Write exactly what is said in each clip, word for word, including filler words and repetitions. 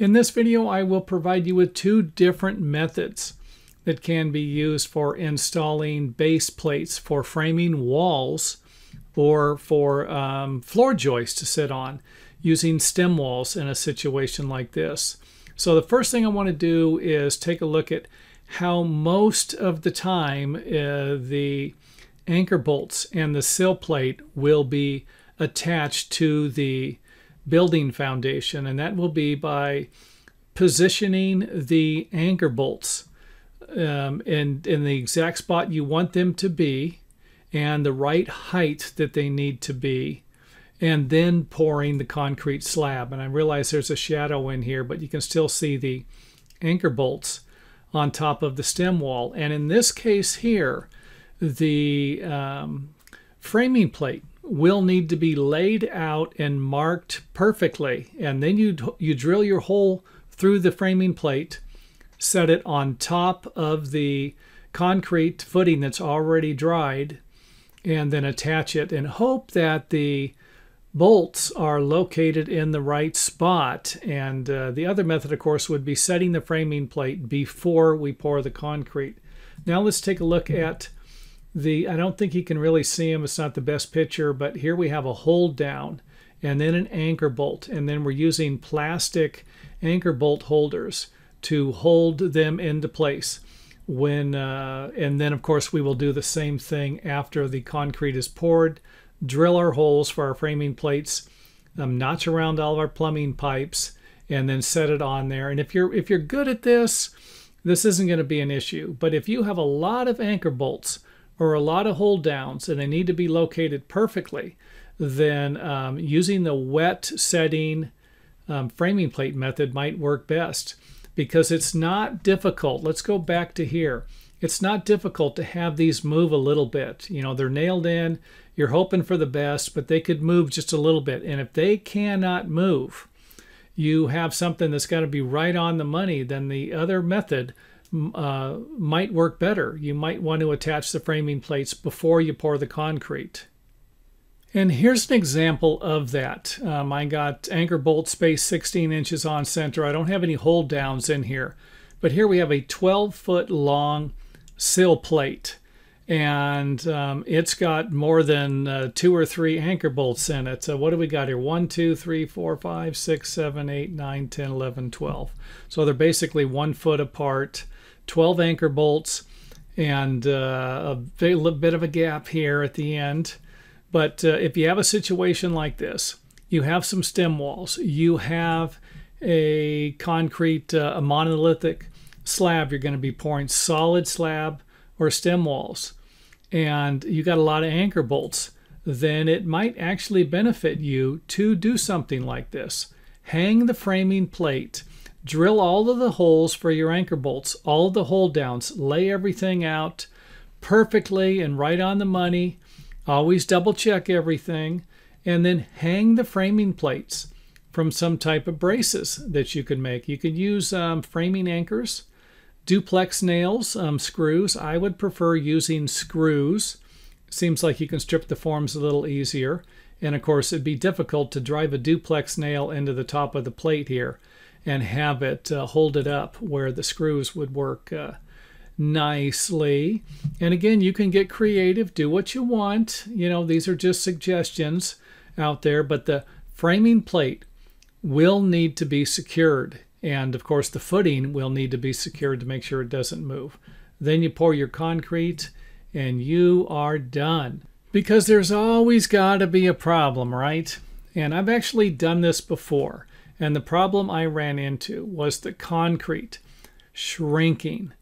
In this video, I will provide you with two different methods that can be used for installing base plates for framing walls or for um, floor joists to sit on using stem walls in a situation like this. So the first thing I want to do is take a look at how most of the time uh, the anchor bolts and the sill plate will be attached to the building foundation, and that will be by positioning the anchor bolts um, in, in the exact spot you want them to be and the right height that they need to be, and then pouring the concrete slab. And I realize there's a shadow in here, but you can still see the anchor bolts on top of the stem wall. And in this case here, the um, framing plate will need to be laid out and marked perfectly. And then you, you drill your hole through the framing plate, set it on top of the concrete footing that's already dried, and then attach it and hope that the bolts are located in the right spot. And uh, the other method, of course, would be setting the framing plate before we pour the concrete. Now let's take a look at the, I don't think you can really see them, it's not the best picture, but here we have a hold down and then an anchor bolt, and then we're using plastic anchor bolt holders to hold them into place. When uh, and then of course we will do the same thing after the concrete is poured. Drill our holes for our framing plates, um, notch around all of our plumbing pipes, and then set it on there. And if you're if you're good at this, this isn't going to be an issue. But if you have a lot of anchor bolts or a lot of hold downs and they need to be located perfectly, then um, using the wet setting um, framing plate method might work best, because it's not difficult. Let's go back to here. It's not difficult to have these move a little bit. You know, they're nailed in, you're hoping for the best, but they could move just a little bit. And if they cannot move, you have something that's got to be right on the money, then the other method uh, might work better. You might want to attach the framing plates before you pour the concrete. And here's an example of that. Um, I got anchor bolt space sixteen inches on center. I don't have any hold downs in here, but here we have a twelve foot long sill plate, and um, it's got more than uh, two or three anchor bolts in it. So what do we got here? one, two, three, four, five, six, seven, eight, nine, ten, eleven, twelve. So they're basically one foot apart, twelve anchor bolts, and uh, a big, little bit of a gap here at the end. But uh, if you have a situation like this, you have some stem walls, you have a concrete, uh, a monolithic slab, you're going to be pouring solid slab or stem walls, and you got a lot of anchor bolts, then it might actually benefit you to do something like this. Hang the framing plate, drill all of the holes for your anchor bolts, all the hold downs, lay everything out perfectly and right on the money. Always double check everything, and then hang the framing plates from some type of braces that you can make. You could use um, framing anchors, duplex nails, um, screws. I would prefer using screws. Seems like you can strip the forms a little easier. And of course, it'd be difficult to drive a duplex nail into the top of the plate here and have it uh, hold it up where the screws would work uh, nicely. And again, you can get creative, do what you want. You know, these are just suggestions out there, but the framing plate will need to be secured, and of course the footing will need to be secured to make sure it doesn't move. Then you pour your concrete and you are done, because there's always got to be a problem, right? And I've actually done this before, and the problem I ran into was the concrete shrinking,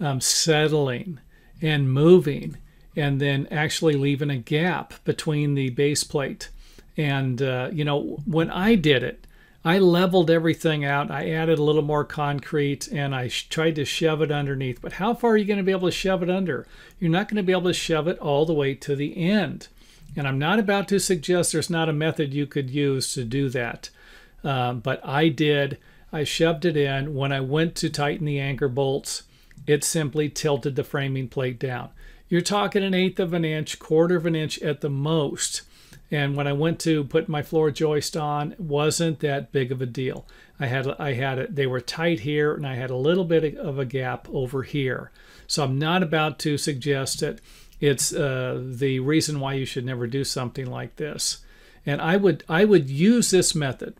Um, settling and moving, and then actually leaving a gap between the base plate. And uh, you know, when I did it, I leveled everything out, I added a little more concrete, and I tried to shove it underneath. But how far are you going to be able to shove it under? You're not going to be able to shove it all the way to the end. And I'm not about to suggest there's not a method you could use to do that, um, but I did. I shoved it in. When I went to tighten the anchor bolts, it simply tilted the framing plate down. You're talking an eighth of an inch, quarter of an inch at the most. And when I went to put my floor joist on, it wasn't that big of a deal. I had, I had it, they were tight here, and I had a little bit of a gap over here. So I'm not about to suggest that it's uh, the reason why you should never do something like this. And I would, I would use this method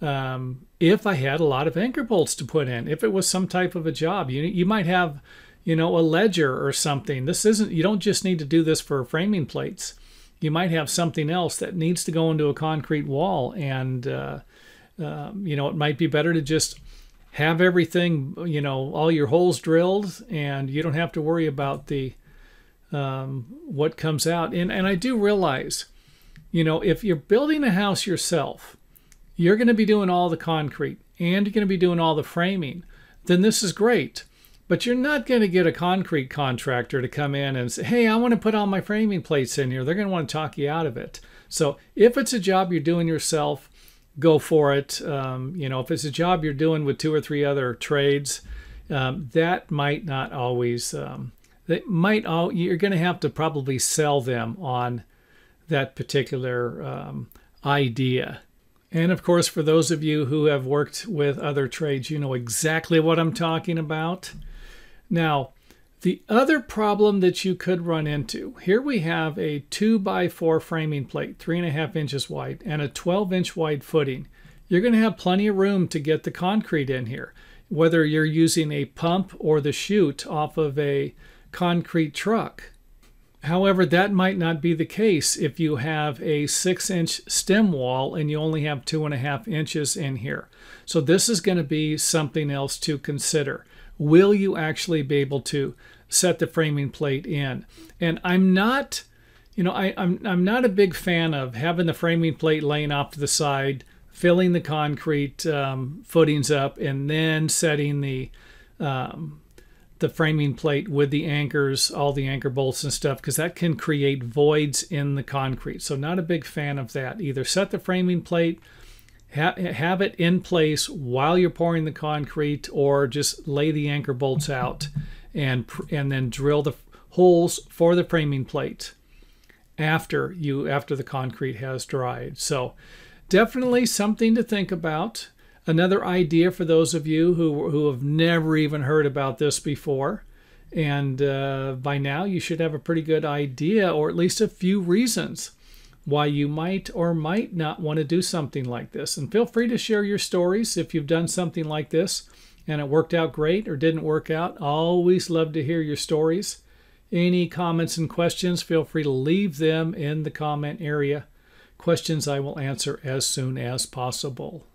um, if I had a lot of anchor bolts to put in. If it was some type of a job, you, you might have, you know, a ledger or something. This isn't, you don't just need to do this for framing plates. You might have something else that needs to go into a concrete wall, and uh, uh, you know, it might be better to just have everything, you know, all your holes drilled, and you don't have to worry about the um, what comes out. And and I do realize, you know, if you're building a house yourself, you're going to be doing all the concrete and you're going to be doing all the framing. Then this is great. But you're not going to get a concrete contractor to come in and say, hey, I want to put all my framing plates in here. They're going to want to talk you out of it. So if it's a job you're doing yourself, go for it. Um, you know, if it's a job you're doing with two or three other trades, um, that might not always, um, they might all, you're going to have to probably sell them on that particular um, idea. And of course, for those of you who have worked with other trades, you know exactly what I'm talking about. Now, the other problem that you could run into, here we have a two by four framing plate, three and a half inches wide, and a twelve inch wide footing. You're going to have plenty of room to get the concrete in here, whether you're using a pump or the chute off of a concrete truck. However, that might not be the case if you have a six inch stem wall and you only have two and a half inches in here. So this is going to be something else to consider. Will you actually be able to set the framing plate in? And I'm not, you know, I, I'm, I'm not a big fan of having the framing plate laying off to the side, filling the concrete um, footings up, and then setting the, um, the framing plate with the anchors, all the anchor bolts and stuff, because that can create voids in the concrete. So not a big fan of that. Either set the framing plate, have it in place while you're pouring the concrete, or just lay the anchor bolts out and and then drill the holes for the framing plate after you after the concrete has dried. So definitely something to think about. Another idea for those of you who who have never even heard about this before, and uh, by now you should have a pretty good idea, or at least a few reasons why you might or might not want to do something like this. And feel free to share your stories if you've done something like this and it worked out great or didn't work out. Always love to hear your stories. Any comments and questions, feel free to leave them in the comment area. Questions I will answer as soon as possible.